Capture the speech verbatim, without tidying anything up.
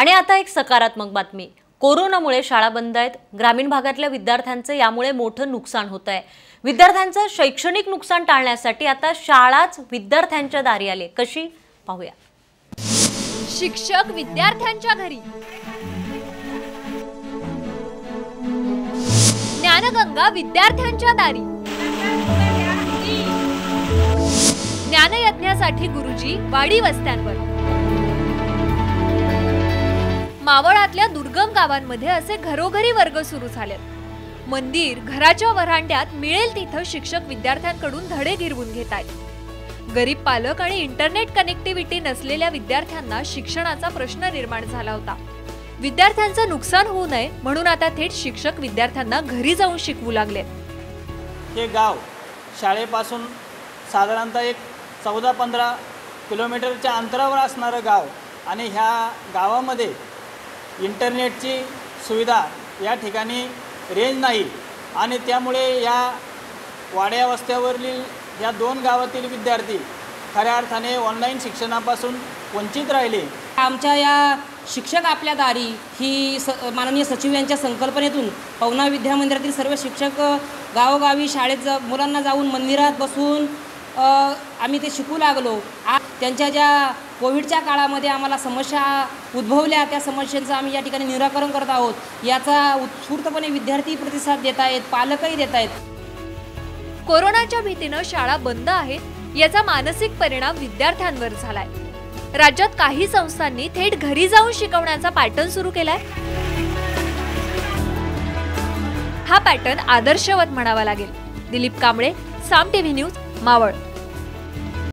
आणि आता एक सकारात्मक बातमी। कोरोनामुळे शाळा बंद आहेत। ग्रामीण भागातल्या विद्यार्थ्यांचे यामुळे मोठं नुकसान होत आहे। विद्यार्थ्यांचं शैक्षणिक नुकसान टाळण्यासाठी आता शाळाच विद्यार्थ्यांच्या दारी आले। कशी पाहूया। शिक्षक विद्यार्थ्यांच्या घरी। ज्ञानगंगा विद्यार्थ्यांच्या दारी। ज्ञानयज्ञासाठी गुरुजी वाडी वस्त्यांवर। मावळातल्या दुर्गम गावांमध्ये असे घरोघरी वर्ग सुरू झालेत। मंदिर घराच्या वरांड्यात मिळेल तिथे शिक्षक विद्यार्थ्यांकडून धडे गिरवून घेतात। गरीब पालक आणि इंटरनेट कनेक्टिव्हिटी नसलेल्या विद्यार्थ्यांना शिक्षणाचा प्रश्न निर्माण झाला होता। विद्यार्थ्यांचं नुकसान होऊ नये म्हणून आता थेट शिक्षक विद्यार्थ्यांना घरी जाऊन शिकवू लागले। हे गाव शाळेपासून साधारणतः एक चौदा पंधरा किलोमीटरच्या अंतरावर असणारे गाव आणि ह्या गावामध्ये इंटरनेटची सुविधा या ठिकाणी रेंज नाही आणि त्यामुळे या वाड्या वस्त्यावरील या दोन गावातील विद्यार्थी खऱ्या अर्थाने ऑनलाईन शिक्षणापासून वंचित राहिले। आमच्या या शिक्षक आपल्या दारी ही स माननीय सचिव यांच्या संकल्पनेतून पवना विद्या मंदिरातील सर्व शिक्षक गावोगावी शाळेत जा मुलांना जाऊन मंदिरात बसून आम्ही ते शिकू लागलो। त्यांच्या ज्या कोविडच्या काळामध्ये आम्हाला समस्या उद्भवल्या त्या समस्यांचं आम्ही या ठिकाणी निराकरण करत आहोत। याचा उत्स्फूर्तपणे विद्यार्थी प्रतिसाद देत आहेत, पालकही देत आहेत। कोरोनाच्या भीतीने शाळा बंद आहेत याचा मानसिक परिणाम विद्यार्थ्यांवर झालाय। राज्यात काही संस्थांनी थेट घरी जाऊन शिकवण्याचा पॅटर्न सुरू केलाय। हा पॅटर्न आदर्शवत म्हणावा लागेल। दिलीप कांबळे, साम टीव्ही न्यूज, मावळ।